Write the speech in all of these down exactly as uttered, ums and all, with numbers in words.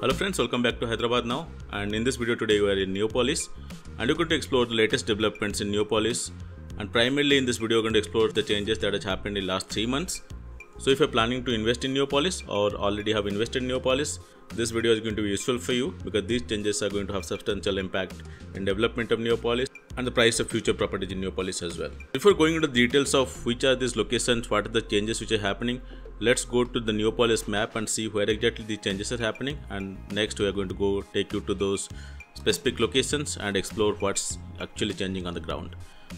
Hello friends, welcome back to Hyderabad Now, and in this video today we are in Neopolis and we're going to explore the latest developments in Neopolis, and primarily in this video we're going to explore the changes that has happened in the last three months. So if you're planning to invest in Neopolis or already have invested in Neopolis, this video is going to be useful for you because these changes are going to have substantial impact in development of Neopolis and the price of future properties in Neopolis as well. Before going into the details of which are these locations, what are the changes which are happening, let's go to the Neopolis map and see where exactly the changes are happening, and next we are going to go take you to those specific locations and explore what's actually changing on the ground.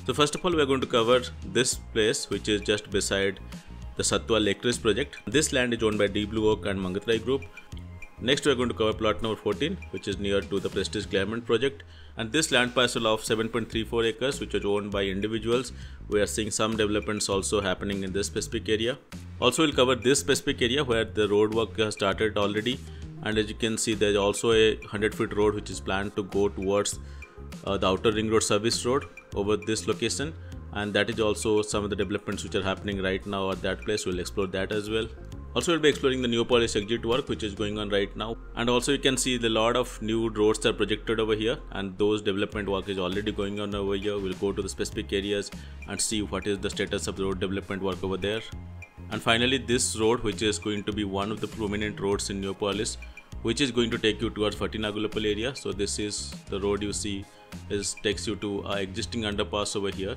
So first of all, we are going to cover this place which is just beside the Sattva Lakecrest project. This land is owned by Deep Blue Oak and Mangatrai group. Next we are going to cover plot number fourteen, which is near to the Prestige Claremont project, and this land parcel of seven point three four acres which was owned by individuals. We are seeing some developments also happening in this specific area. Also we'll cover this specific area where the road work has started already, and as you can see there is also a one hundred foot road which is planned to go towards uh, the outer ring road service road over this location. And that is also some of the developments which are happening right now at that place. We'll explore that as well. Also we'll be exploring the Neopolis exit work which is going on right now, and also you can see the lot of new roads are projected over here, and those development work is already going on over here. We'll go to the specific areas and see what is the status of the road development work over there. And finally this road, which is going to be one of the prominent roads in Neopolis, which is going to take you towards Vattinagulapally area. So this is the road you see is takes you to our existing underpass over here.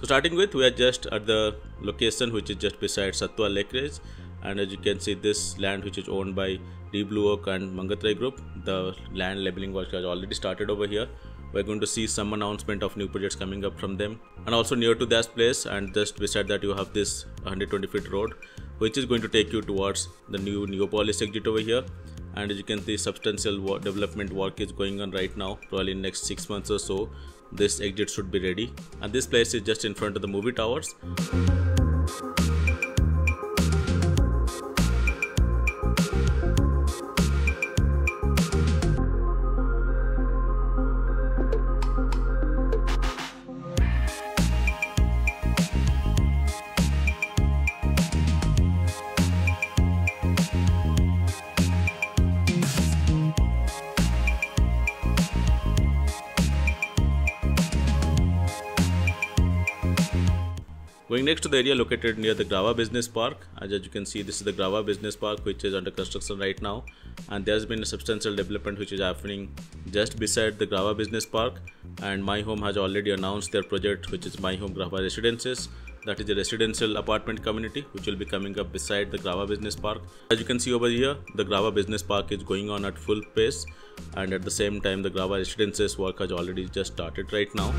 So starting with, we are just at the location which is just beside Sattva Lakecrest, and as you can see this land which is owned by Deep Blue Oak and Mangatrai group, the land labeling work has already started over here. We are going to see some announcement of new projects coming up from them. And also near to that place and just beside that you have this one hundred twenty foot road which is going to take you towards the new Neopolis exit over here. And as you can see, substantial work, development work is going on right now. Probably in next six months or so this exit should be ready, and this place is just in front of the movie towers. Going next to the area located near the Grava Business Park, as you can see this is the Grava Business Park which is under construction right now, and there has been a substantial development which is happening just beside the Grava Business Park, and My Home has already announced their project which is My Home Grava Residences. That is a residential apartment community which will be coming up beside the Grava Business Park. As you can see over here, the Grava Business Park is going on at full pace, and at the same time the Grava Residences work has already just started right now.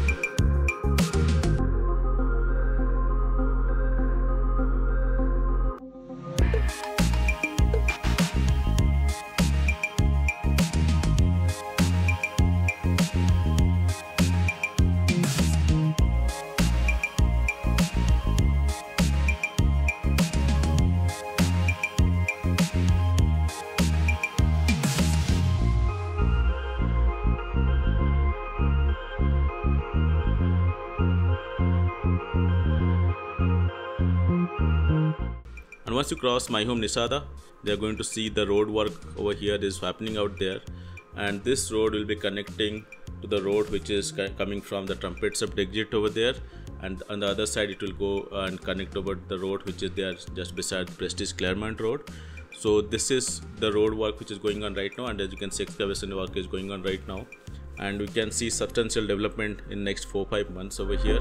And once you cross My Home Nishada, they are going to see the road work over here is happening out there, and this road will be connecting to the road which is coming from the Trumpet Sub-Degit over there, and on the other side it will go and connect over the road which is there just beside Prestige Claremont road. So this is the road work which is going on right now, and as you can see excavation work is going on right now, and we can see substantial development in next four to five months over here.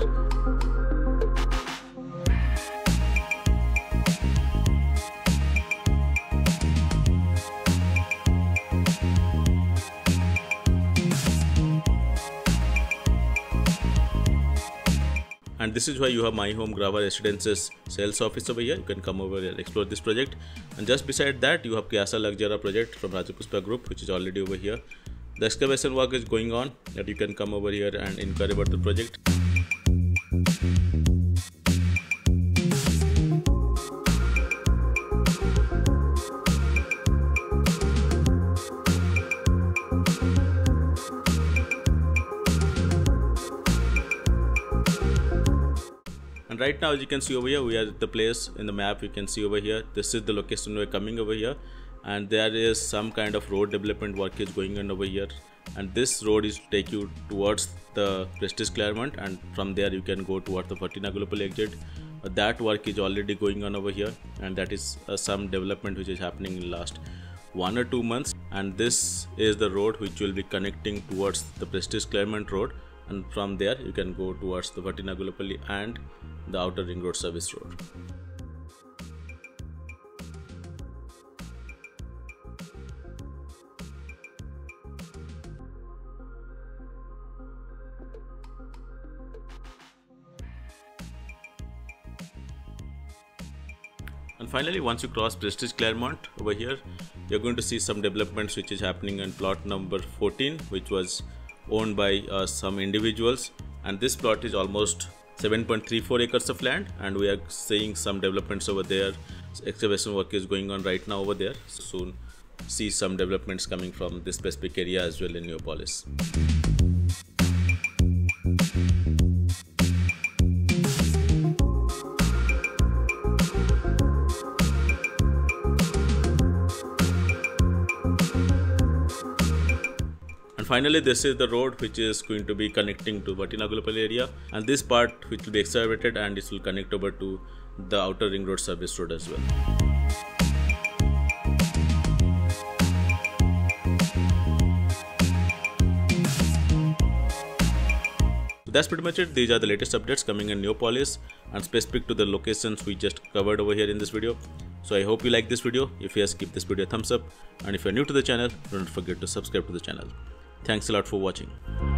And this is why you have My Home Grava Residences sales office over here. You can come over and explore this project. And just beside that you have Kyasa Luxuria project from Rajapushpa group which is already over here. The excavation work is going on, that you can come over here and inquire about the project. Right now as you can see over here, we are at the place in the map you can see over here. This is the location we are coming over here. and there is some kind of road development work is going on over here, and this road is to take you towards the Prestige Claremont, and from there you can go towards the Vattinagulapally exit. Uh, that work is already going on over here, and that is uh, some development which is happening in last one or two months. And this is the road which will be connecting towards the Prestige Claremont road, and from there you can go towards the Vattinagulapally and the outer ring road service road. And finally, once you cross Prestige Claremont over here, you're going to see some developments which is happening in plot number fourteen, which was owned by uh, some individuals, and this plot is almost seven point three four acres of land, and we are seeing some developments over there. Excavation work is going on right now over there, so soon see some developments coming from this specific area as well in Neopolis. Finally, this is the road which is going to be connecting to Vattinagulapally area, and this part which will be excavated and this will connect over to the outer ring road service road as well. So that's pretty much it. These are the latest updates coming in Neopolis and specific to the locations we just covered over here in this video. So I hope you like this video. If yes, give this video a thumbs up, and if you're new to the channel, don't forget to subscribe to the channel. Thanks a lot for watching.